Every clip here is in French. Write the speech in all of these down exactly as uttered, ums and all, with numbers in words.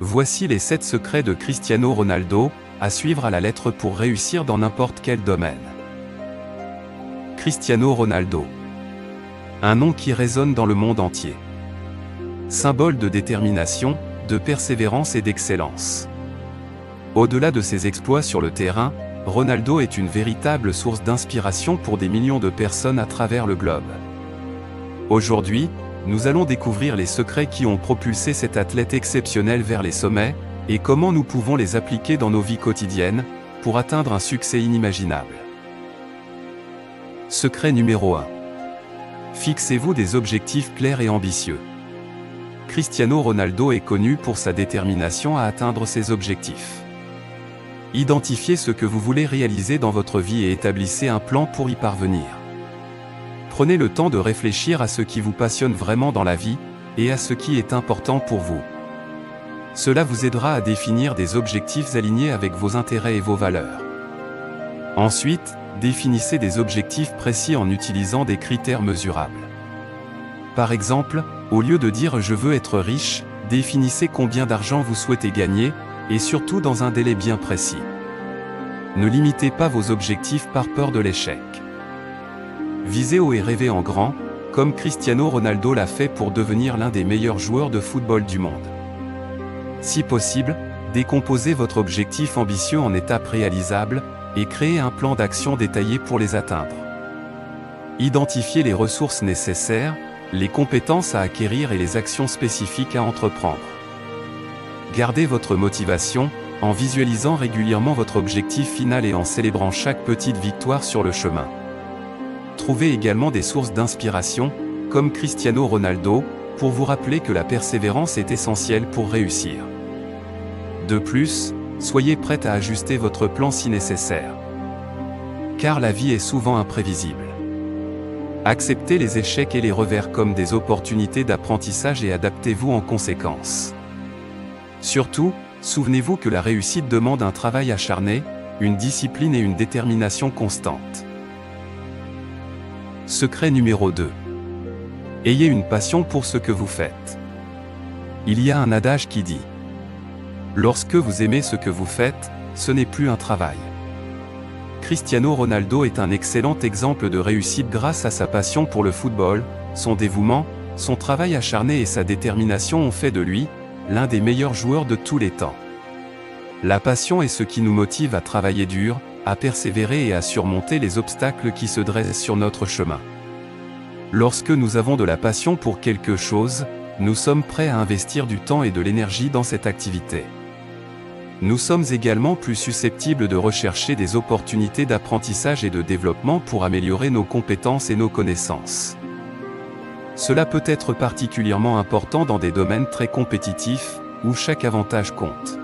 Voici les sept secrets de Cristiano Ronaldo, à suivre à la lettre pour réussir dans n'importe quel domaine. Cristiano Ronaldo. Un nom qui résonne dans le monde entier. Symbole de détermination, de persévérance et d'excellence. Au-delà de ses exploits sur le terrain, Ronaldo est une véritable source d'inspiration pour des millions de personnes à travers le globe. Aujourd'hui, nous allons découvrir les secrets qui ont propulsé cet athlète exceptionnel vers les sommets, et comment nous pouvons les appliquer dans nos vies quotidiennes, pour atteindre un succès inimaginable. Secret numéro un. Fixez-vous des objectifs clairs et ambitieux. Cristiano Ronaldo est connu pour sa détermination à atteindre ses objectifs. Identifiez ce que vous voulez réaliser dans votre vie et établissez un plan pour y parvenir. Prenez le temps de réfléchir à ce qui vous passionne vraiment dans la vie, et à ce qui est important pour vous. Cela vous aidera à définir des objectifs alignés avec vos intérêts et vos valeurs. Ensuite, définissez des objectifs précis en utilisant des critères mesurables. Par exemple, au lieu de dire « je veux être riche », définissez combien d'argent vous souhaitez gagner, et surtout dans un délai bien précis. Ne limitez pas vos objectifs par peur de l'échec. Visez haut et rêvez en grand, comme Cristiano Ronaldo l'a fait pour devenir l'un des meilleurs joueurs de football du monde. Si possible, décomposez votre objectif ambitieux en étapes réalisables, et créez un plan d'action détaillé pour les atteindre. Identifiez les ressources nécessaires, les compétences à acquérir et les actions spécifiques à entreprendre. Gardez votre motivation, en visualisant régulièrement votre objectif final et en célébrant chaque petite victoire sur le chemin. Trouvez également des sources d'inspiration, comme Cristiano Ronaldo, pour vous rappeler que la persévérance est essentielle pour réussir. De plus, soyez prête à ajuster votre plan si nécessaire. Car la vie est souvent imprévisible. Acceptez les échecs et les revers comme des opportunités d'apprentissage et adaptez-vous en conséquence. Surtout, souvenez-vous que la réussite demande un travail acharné, une discipline et une détermination constante. Secret numéro deux. Ayez une passion pour ce que vous faites. Il y a un adage qui dit « Lorsque vous aimez ce que vous faites, ce n'est plus un travail ». Cristiano Ronaldo est un excellent exemple de réussite grâce à sa passion pour le football, son dévouement, son travail acharné et sa détermination ont fait de lui l'un des meilleurs joueurs de tous les temps. La passion est ce qui nous motive à travailler dur, à persévérer et à surmonter les obstacles qui se dressent sur notre chemin. Lorsque nous avons de la passion pour quelque chose, nous sommes prêts à investir du temps et de l'énergie dans cette activité. Nous sommes également plus susceptibles de rechercher des opportunités d'apprentissage et de développement pour améliorer nos compétences et nos connaissances. Cela peut être particulièrement important dans des domaines très compétitifs, où chaque avantage compte.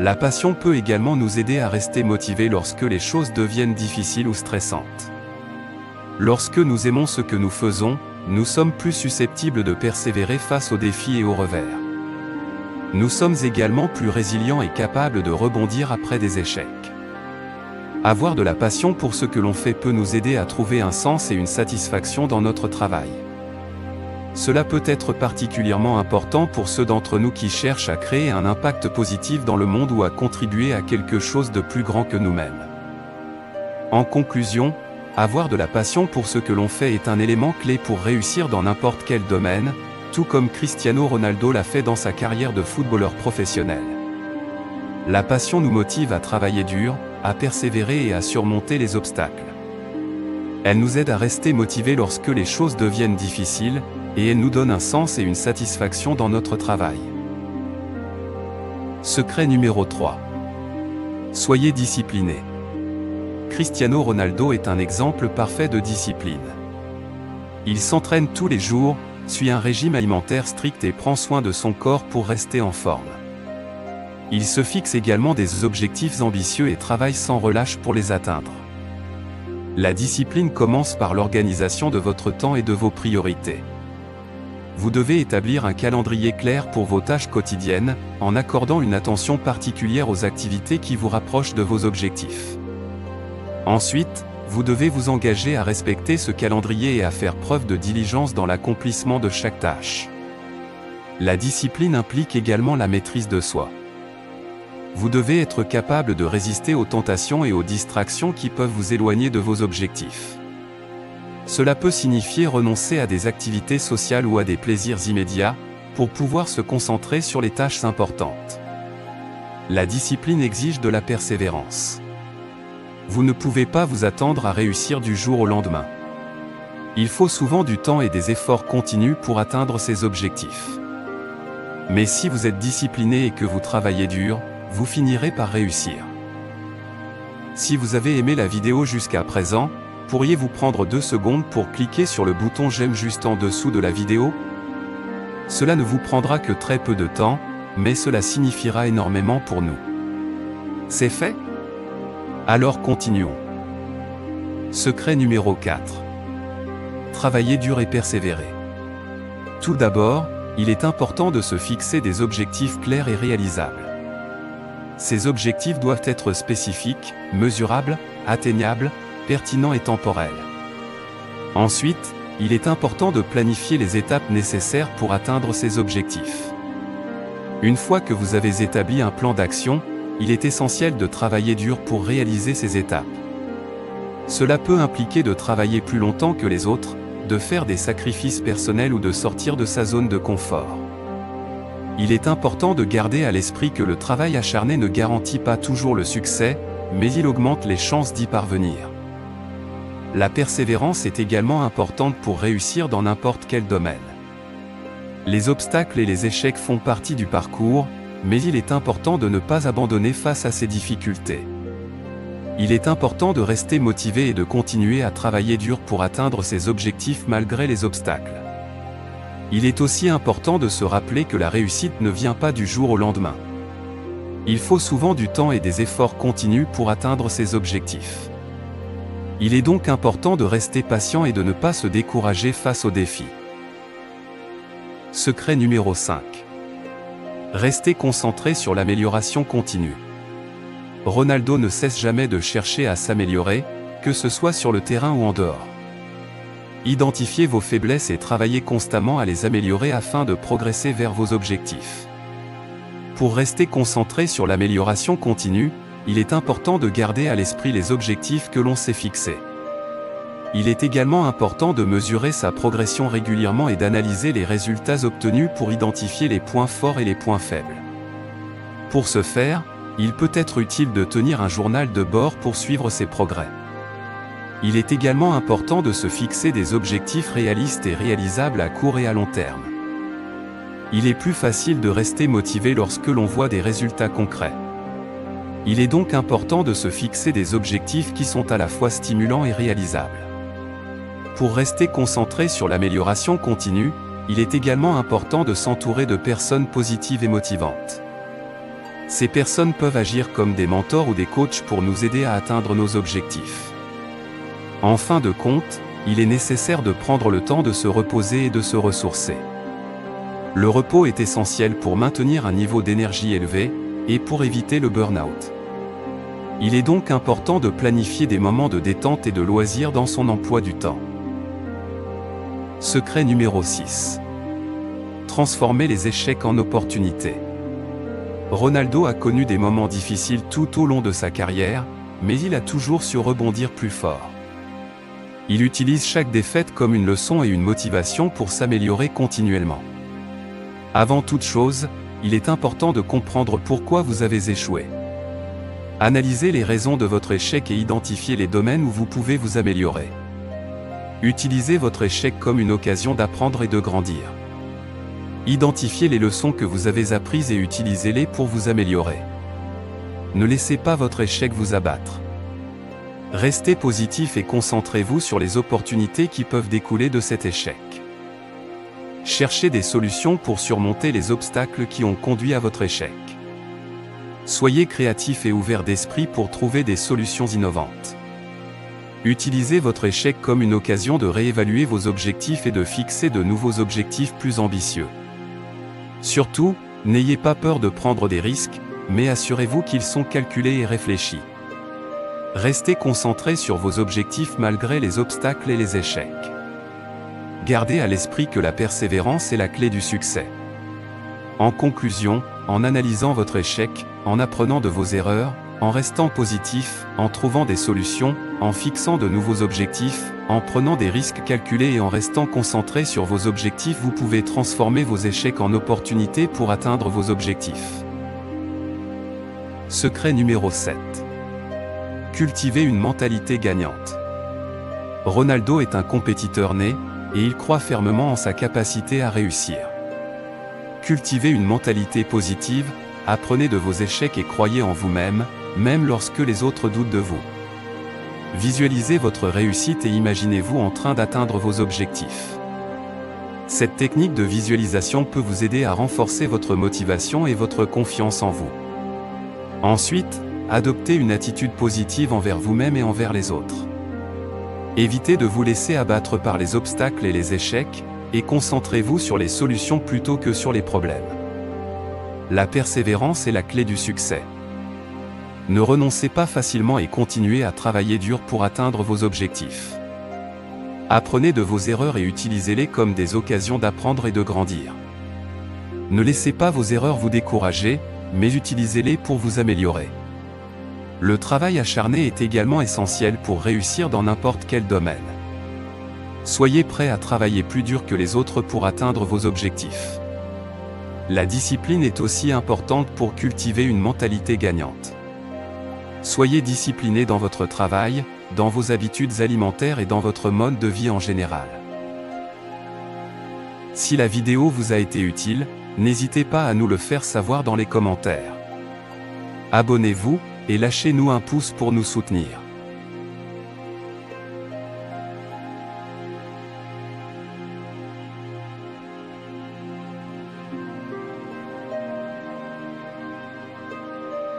La passion peut également nous aider à rester motivés lorsque les choses deviennent difficiles ou stressantes. Lorsque nous aimons ce que nous faisons, nous sommes plus susceptibles de persévérer face aux défis et aux revers. Nous sommes également plus résilients et capables de rebondir après des échecs. Avoir de la passion pour ce que l'on fait peut nous aider à trouver un sens et une satisfaction dans notre travail. Cela peut être particulièrement important pour ceux d'entre nous qui cherchent à créer un impact positif dans le monde ou à contribuer à quelque chose de plus grand que nous-mêmes. En conclusion, avoir de la passion pour ce que l'on fait est un élément clé pour réussir dans n'importe quel domaine, tout comme Cristiano Ronaldo l'a fait dans sa carrière de footballeur professionnel. La passion nous motive à travailler dur, à persévérer et à surmonter les obstacles. Elle nous aide à rester motivés lorsque les choses deviennent difficiles, et elle nous donne un sens et une satisfaction dans notre travail. Secret numéro trois. Soyez discipliné. Cristiano Ronaldo est un exemple parfait de discipline. Il s'entraîne tous les jours, suit un régime alimentaire strict et prend soin de son corps pour rester en forme. Il se fixe également des objectifs ambitieux et travaille sans relâche pour les atteindre. La discipline commence par l'organisation de votre temps et de vos priorités. Vous devez établir un calendrier clair pour vos tâches quotidiennes, en accordant une attention particulière aux activités qui vous rapprochent de vos objectifs. Ensuite, vous devez vous engager à respecter ce calendrier et à faire preuve de diligence dans l'accomplissement de chaque tâche. La discipline implique également la maîtrise de soi. Vous devez être capable de résister aux tentations et aux distractions qui peuvent vous éloigner de vos objectifs. Cela peut signifier renoncer à des activités sociales ou à des plaisirs immédiats, pour pouvoir se concentrer sur les tâches importantes. La discipline exige de la persévérance. Vous ne pouvez pas vous attendre à réussir du jour au lendemain. Il faut souvent du temps et des efforts continus pour atteindre ces objectifs. Mais si vous êtes discipliné et que vous travaillez dur, vous finirez par réussir. Si vous avez aimé la vidéo jusqu'à présent, pourriez-vous prendre deux secondes pour cliquer sur le bouton j'aime juste en dessous de la vidéo ? Cela ne vous prendra que très peu de temps, mais cela signifiera énormément pour nous. C'est fait ? Alors continuons. Secret numéro quatre. Travailler dur et persévérer. Tout d'abord, il est important de se fixer des objectifs clairs et réalisables. Ces objectifs doivent être spécifiques, mesurables, atteignables, pertinents et temporels. Ensuite, il est important de planifier les étapes nécessaires pour atteindre ces objectifs. Une fois que vous avez établi un plan d'action, il est essentiel de travailler dur pour réaliser ces étapes. Cela peut impliquer de travailler plus longtemps que les autres, de faire des sacrifices personnels ou de sortir de sa zone de confort. Il est important de garder à l'esprit que le travail acharné ne garantit pas toujours le succès, mais il augmente les chances d'y parvenir. La persévérance est également importante pour réussir dans n'importe quel domaine. Les obstacles et les échecs font partie du parcours, mais il est important de ne pas abandonner face à ces difficultés. Il est important de rester motivé et de continuer à travailler dur pour atteindre ses objectifs malgré les obstacles. Il est aussi important de se rappeler que la réussite ne vient pas du jour au lendemain. Il faut souvent du temps et des efforts continus pour atteindre ses objectifs. Il est donc important de rester patient et de ne pas se décourager face aux défis. Secret numéro cinq. Rester concentré sur l'amélioration continue. Ronaldo ne cesse jamais de chercher à s'améliorer, que ce soit sur le terrain ou en dehors. Identifiez vos faiblesses et travaillez constamment à les améliorer afin de progresser vers vos objectifs. Pour rester concentré sur l'amélioration continue, il est important de garder à l'esprit les objectifs que l'on s'est fixés. Il est également important de mesurer sa progression régulièrement et d'analyser les résultats obtenus pour identifier les points forts et les points faibles. Pour ce faire, il peut être utile de tenir un journal de bord pour suivre ses progrès. Il est également important de se fixer des objectifs réalistes et réalisables à court et à long terme. Il est plus facile de rester motivé lorsque l'on voit des résultats concrets. Il est donc important de se fixer des objectifs qui sont à la fois stimulants et réalisables. Pour rester concentré sur l'amélioration continue, il est également important de s'entourer de personnes positives et motivantes. Ces personnes peuvent agir comme des mentors ou des coachs pour nous aider à atteindre nos objectifs. En fin de compte, il est nécessaire de prendre le temps de se reposer et de se ressourcer. Le repos est essentiel pour maintenir un niveau d'énergie élevé et pour éviter le burn-out. Il est donc important de planifier des moments de détente et de loisirs dans son emploi du temps. Secret numéro six. Transformer les échecs en opportunités. Ronaldo a connu des moments difficiles tout au long de sa carrière, mais il a toujours su rebondir plus fort. Il utilise chaque défaite comme une leçon et une motivation pour s'améliorer continuellement. Avant toute chose, il est important de comprendre pourquoi vous avez échoué. Analysez les raisons de votre échec et identifiez les domaines où vous pouvez vous améliorer. Utilisez votre échec comme une occasion d'apprendre et de grandir. Identifiez les leçons que vous avez apprises et utilisez-les pour vous améliorer. Ne laissez pas votre échec vous abattre. Restez positif et concentrez-vous sur les opportunités qui peuvent découler de cet échec. Cherchez des solutions pour surmonter les obstacles qui ont conduit à votre échec. Soyez créatif et ouvert d'esprit pour trouver des solutions innovantes. Utilisez votre échec comme une occasion de réévaluer vos objectifs et de fixer de nouveaux objectifs plus ambitieux. Surtout, n'ayez pas peur de prendre des risques, mais assurez-vous qu'ils sont calculés et réfléchis. Restez concentré sur vos objectifs malgré les obstacles et les échecs. Gardez à l'esprit que la persévérance est la clé du succès. En conclusion, en analysant votre échec, en apprenant de vos erreurs, en restant positif, en trouvant des solutions, en fixant de nouveaux objectifs, en prenant des risques calculés et en restant concentré sur vos objectifs, vous pouvez transformer vos échecs en opportunités pour atteindre vos objectifs. Secret numéro sept. Cultiver une mentalité gagnante. Ronaldo est un compétiteur né, et il croit fermement en sa capacité à réussir. Cultivez une mentalité positive, apprenez de vos échecs et croyez en vous-même, même lorsque les autres doutent de vous. Visualisez votre réussite et imaginez-vous en train d'atteindre vos objectifs. Cette technique de visualisation peut vous aider à renforcer votre motivation et votre confiance en vous. Ensuite, adoptez une attitude positive envers vous-même et envers les autres. Évitez de vous laisser abattre par les obstacles et les échecs, et concentrez-vous sur les solutions plutôt que sur les problèmes. La persévérance est la clé du succès. Ne renoncez pas facilement et continuez à travailler dur pour atteindre vos objectifs. Apprenez de vos erreurs et utilisez-les comme des occasions d'apprendre et de grandir. Ne laissez pas vos erreurs vous décourager, mais utilisez-les pour vous améliorer. Le travail acharné est également essentiel pour réussir dans n'importe quel domaine. Soyez prêt à travailler plus dur que les autres pour atteindre vos objectifs. La discipline est aussi importante pour cultiver une mentalité gagnante. Soyez discipliné dans votre travail, dans vos habitudes alimentaires et dans votre mode de vie en général. Si la vidéo vous a été utile, n'hésitez pas à nous le faire savoir dans les commentaires. Abonnez-vous et lâchez-nous un pouce pour nous soutenir.